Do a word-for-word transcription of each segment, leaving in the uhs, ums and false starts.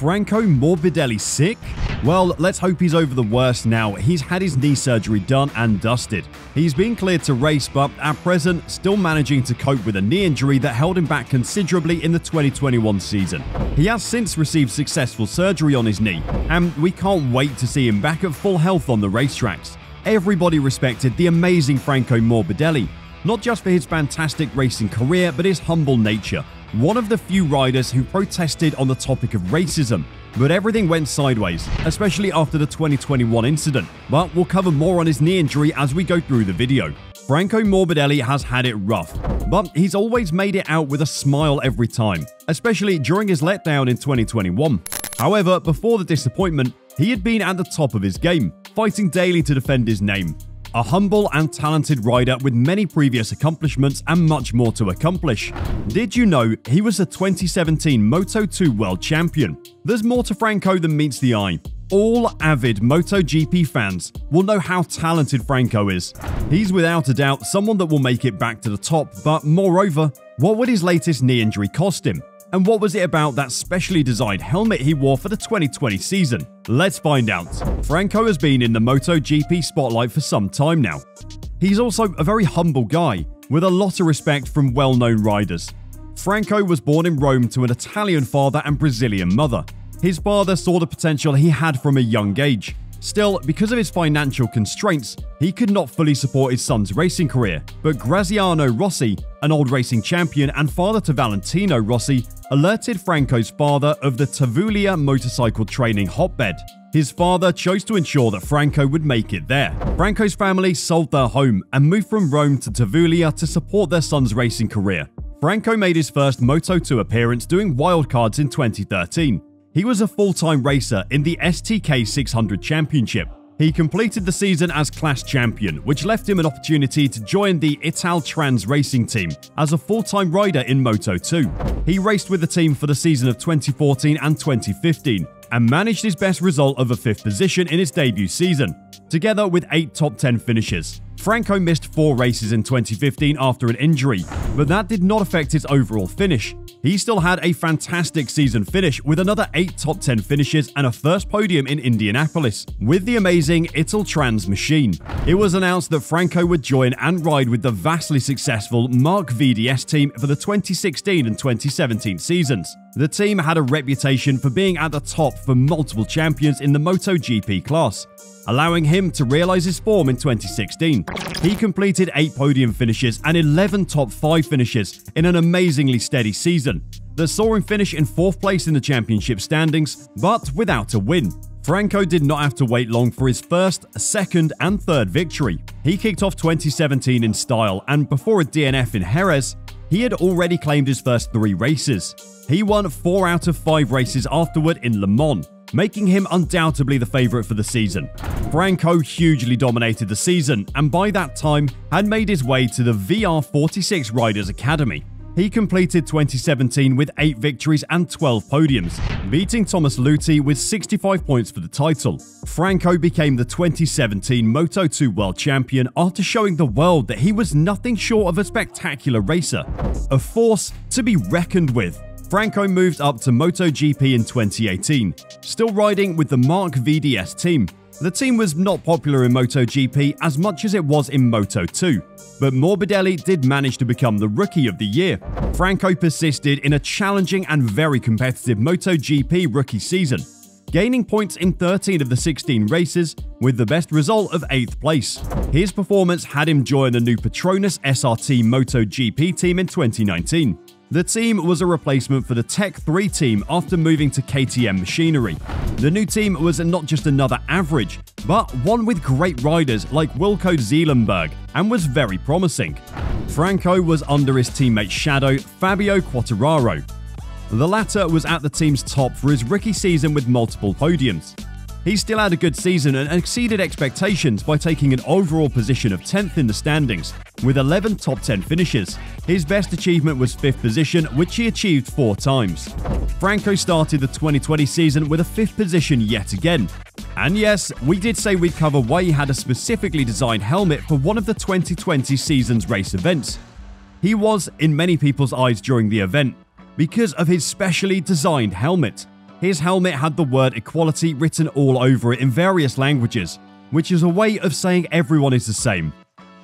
Franco Morbidelli sick? Well, let's hope he's over the worst now. He's had his knee surgery done and dusted. He's been cleared to race, but at present, still managing to cope with a knee injury that held him back considerably in the twenty twenty-one season. He has since received successful surgery on his knee, and we can't wait to see him back at full health on the racetracks. Everybody respected the amazing Franco Morbidelli, not just for his fantastic racing career, but his humble nature. One of the few riders who protested on the topic of racism. But everything went sideways, especially after the twenty twenty-one incident. But we'll cover more on his knee injury as we go through the video. Franco Morbidelli has had it rough, but he's always made it out with a smile every time, especially during his letdown in twenty twenty-one. However, before the disappointment, he had been at the top of his game, fighting daily to defend his name. A humble and talented rider with many previous accomplishments and much more to accomplish. Did you know he was the twenty seventeen Moto two World Champion? There's more to Franco than meets the eye. All avid MotoGP fans will know how talented Franco is. He's without a doubt someone that will make it back to the top, but moreover, what would his latest knee injury cost him? And what was it about that specially designed helmet he wore for the twenty twenty season? Let's find out. Franco has been in the MotoGP spotlight for some time now. He's also a very humble guy, with a lot of respect from well-known riders. Franco was born in Rome to an Italian father and Brazilian mother. His father saw the potential he had from a young age. Still, because of his financial constraints, he could not fully support his son's racing career, but Graziano Rossi, an old racing champion and father to Valentino Rossi, alerted Franco's father of the Tavullia motorcycle training hotbed. His father chose to ensure that Franco would make it there. Franco's family sold their home and moved from Rome to Tavullia to support their son's racing career. Franco made his first Moto two appearance doing wildcards in twenty thirteen. He was a full-time racer in the S T K six hundred championship. He completed the season as class champion, which left him an opportunity to join the Italtrans Racing team as a full-time rider in Moto two. He raced with the team for the season of twenty fourteen and twenty fifteen, and managed his best result of a fifth position in his debut season, together with eight top ten finishes. Franco missed four races in twenty fifteen after an injury, but that did not affect his overall finish. He still had a fantastic season finish with another eight top ten finishes and a first podium in Indianapolis with the amazing Italtrans machine. It was announced that Franco would join and ride with the vastly successful Marc V D S team for the twenty sixteen and twenty seventeen seasons. The team had a reputation for being at the top for multiple champions in the MotoGP class, allowing him to realize his form in twenty sixteen. He completed eight podium finishes and eleven top five finishes in an amazingly steady season that saw him finish in fourth place in the championship standings, but without a win. Franco did not have to wait long for his first, second, and third victory. He kicked off twenty seventeen in style, and before a D N F in Jerez, he had already claimed his first three races. He won four out of five races afterward in Le Mans, making him undoubtedly the favourite for the season. Franco hugely dominated the season, and by that time had made his way to the V R forty-six Riders Academy. He completed twenty seventeen with eight victories and twelve podiums, beating Thomas Lüthi with sixty-five points for the title. Franco became the twenty seventeen Moto two World Champion after showing the world that he was nothing short of a spectacular racer, a force to be reckoned with. Franco moved up to MotoGP in twenty eighteen, still riding with the Marc V D S team. The team was not popular in MotoGP as much as it was in Moto two, but Morbidelli did manage to become the Rookie of the Year. Franco persisted in a challenging and very competitive MotoGP rookie season, gaining points in thirteen of the sixteen races, with the best result of eighth place. His performance had him join the new Petronas S R T MotoGP team in twenty nineteen. The team was a replacement for the Tech three team after moving to K T M Machinery. The new team was not just another average, but one with great riders like Wilco Zelenberg, and was very promising. Franco was under his teammate's shadow, Fabio Quattararo. The latter was at the team's top for his rookie season with multiple podiums. He still had a good season and exceeded expectations by taking an overall position of tenth in the standings, with eleven top ten finishes. His best achievement was fifth position, which he achieved four times. Franco started the twenty twenty season with a fifth position yet again. And yes, we did say we'd cover why he had a specifically designed helmet for one of the twenty twenty season's race events. He was, in many people's eyes during the event, because of his specially designed helmet. His helmet had the word equality written all over it in various languages, which is a way of saying everyone is the same.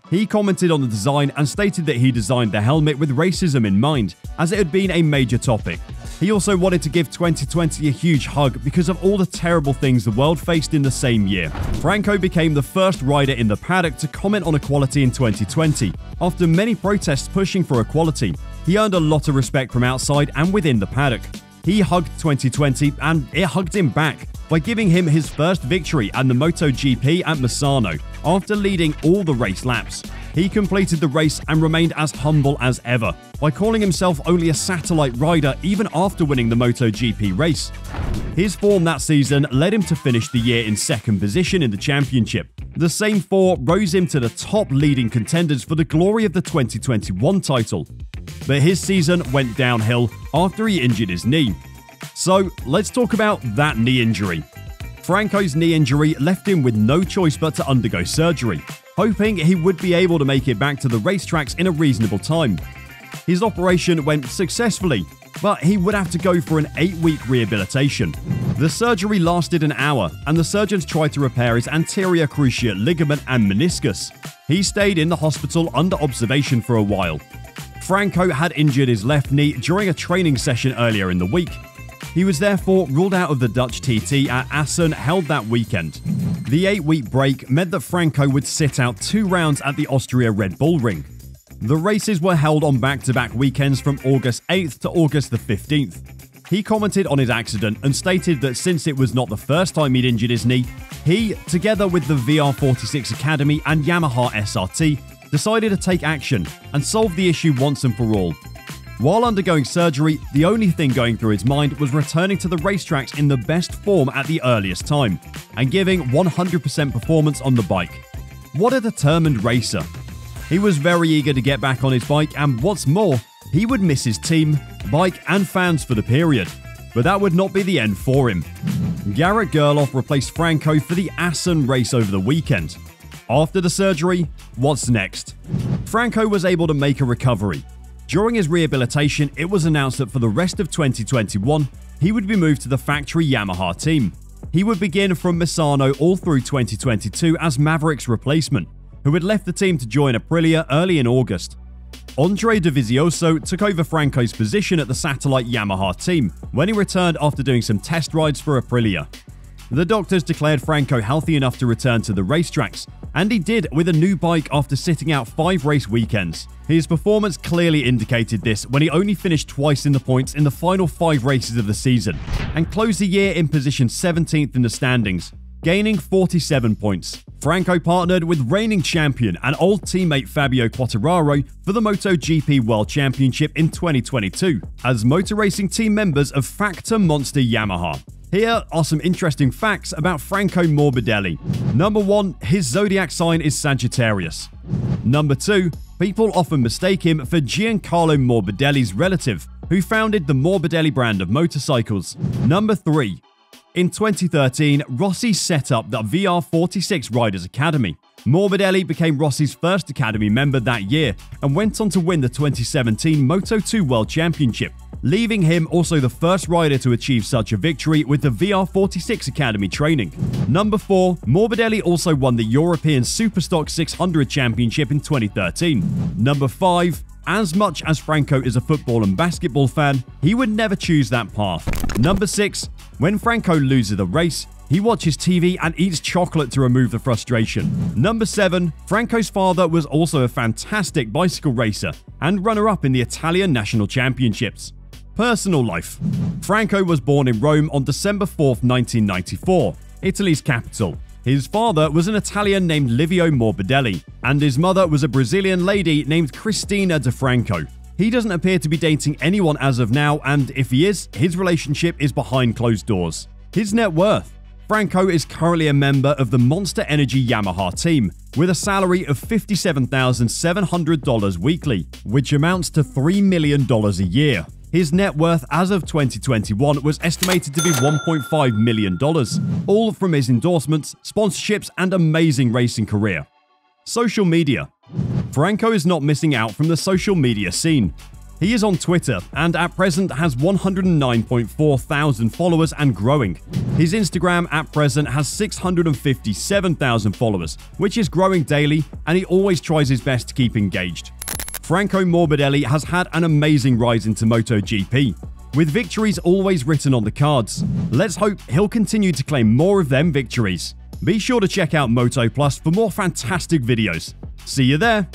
He commented on the design and stated that he designed the helmet with racism in mind, as it had been a major topic. He also wanted to give twenty twenty a huge hug because of all the terrible things the world faced in the same year. Franco became the first rider in the paddock to comment on equality in twenty twenty. After many protests pushing for equality, he earned a lot of respect from outside and within the paddock. He hugged twenty twenty and it hugged him back by giving him his first victory and the MotoGP at Misano after leading all the race laps. He completed the race and remained as humble as ever by calling himself only a satellite rider even after winning the MotoGP race. His form that season led him to finish the year in second position in the championship. The same four rose him to the top leading contenders for the glory of the twenty twenty-one title. But his season went downhill after he injured his knee. So let's talk about that knee injury. Franco's knee injury left him with no choice but to undergo surgery, hoping he would be able to make it back to the racetracks in a reasonable time. His operation went successfully, but he would have to go for an eight-week rehabilitation. The surgery lasted an hour, and the surgeons tried to repair his anterior cruciate ligament and meniscus. He stayed in the hospital under observation for a while. Franco had injured his left knee during a training session earlier in the week. He was therefore ruled out of the Dutch T T at Assen held that weekend. The eight-week break meant that Franco would sit out two rounds at the Austria Red Bull Ring. The races were held on back-to-back weekends from August eighth to August the fifteenth. He commented on his accident and stated that since it was not the first time he'd injured his knee, he, together with the V R forty-six Academy and Yamaha S R T, decided to take action and solve the issue once and for all. While undergoing surgery, the only thing going through his mind was returning to the racetracks in the best form at the earliest time and giving one hundred percent performance on the bike. What a determined racer. He was very eager to get back on his bike, and what's more, he would miss his team, bike and fans for the period. But that would not be the end for him. Garrett Gerloff replaced Franco for the Assen race over the weekend. After the surgery, what's next? Franco was able to make a recovery. During his rehabilitation, it was announced that for the rest of twenty twenty-one, he would be moved to the factory Yamaha team. He would begin from Misano all through twenty twenty-two as Maverick's replacement, who had left the team to join Aprilia early in August. Andrea Dovizioso took over Franco's position at the satellite Yamaha team when he returned after doing some test rides for Aprilia. The doctors declared Franco healthy enough to return to the racetracks, and he did with a new bike after sitting out five race weekends. His performance clearly indicated this when he only finished twice in the points in the final five races of the season and closed the year in position seventeenth in the standings, gaining forty-seven points. Franco partnered with reigning champion and old teammate Fabio Quattararo for the MotoGP World Championship in twenty twenty-two as motor racing team members of Factor Monster Yamaha. Here are some interesting facts about Franco Morbidelli. Number one, his zodiac sign is Sagittarius. Number two, people often mistake him for Giancarlo Morbidelli's relative, who founded the Morbidelli brand of motorcycles. Number three, in twenty thirteen, Rossi set up the V R forty-six Riders Academy. Morbidelli became Rossi's first Academy member that year and went on to win the twenty seventeen Moto two World Championship, leaving him also the first rider to achieve such a victory with the V R forty-six Academy training. Number four, Morbidelli also won the European Superstock six hundred Championship in twenty thirteen. Number five, as much as Franco is a football and basketball fan, he would never choose that path. Number six, when Franco loses the race, he watches T V and eats chocolate to remove the frustration. Number seven, Franco's father was also a fantastic bicycle racer and runner-up in the Italian National Championships. Personal life. Franco was born in Rome on December fourth, nineteen ninety-four, Italy's capital. His father was an Italian named Livio Morbidelli, and his mother was a Brazilian lady named Cristina de Franco. He doesn't appear to be dating anyone as of now, and if he is, his relationship is behind closed doors. His net worth. Franco is currently a member of the Monster Energy Yamaha team, with a salary of fifty-seven thousand seven hundred dollars weekly, which amounts to three million dollars a year. His net worth as of twenty twenty-one was estimated to be one point five million dollars, all from his endorsements, sponsorships, and amazing racing career. Social media. Franco is not missing out from the social media scene. He is on Twitter and at present has one hundred nine point four thousand followers and growing. His Instagram at present has six hundred fifty-seven thousand followers, which is growing daily, and he always tries his best to keep engaged. Franco Morbidelli has had an amazing rise into MotoGP, with victories always written on the cards. Let's hope he'll continue to claim more of them victories. Be sure to check out Moto Plus for more fantastic videos. See you there!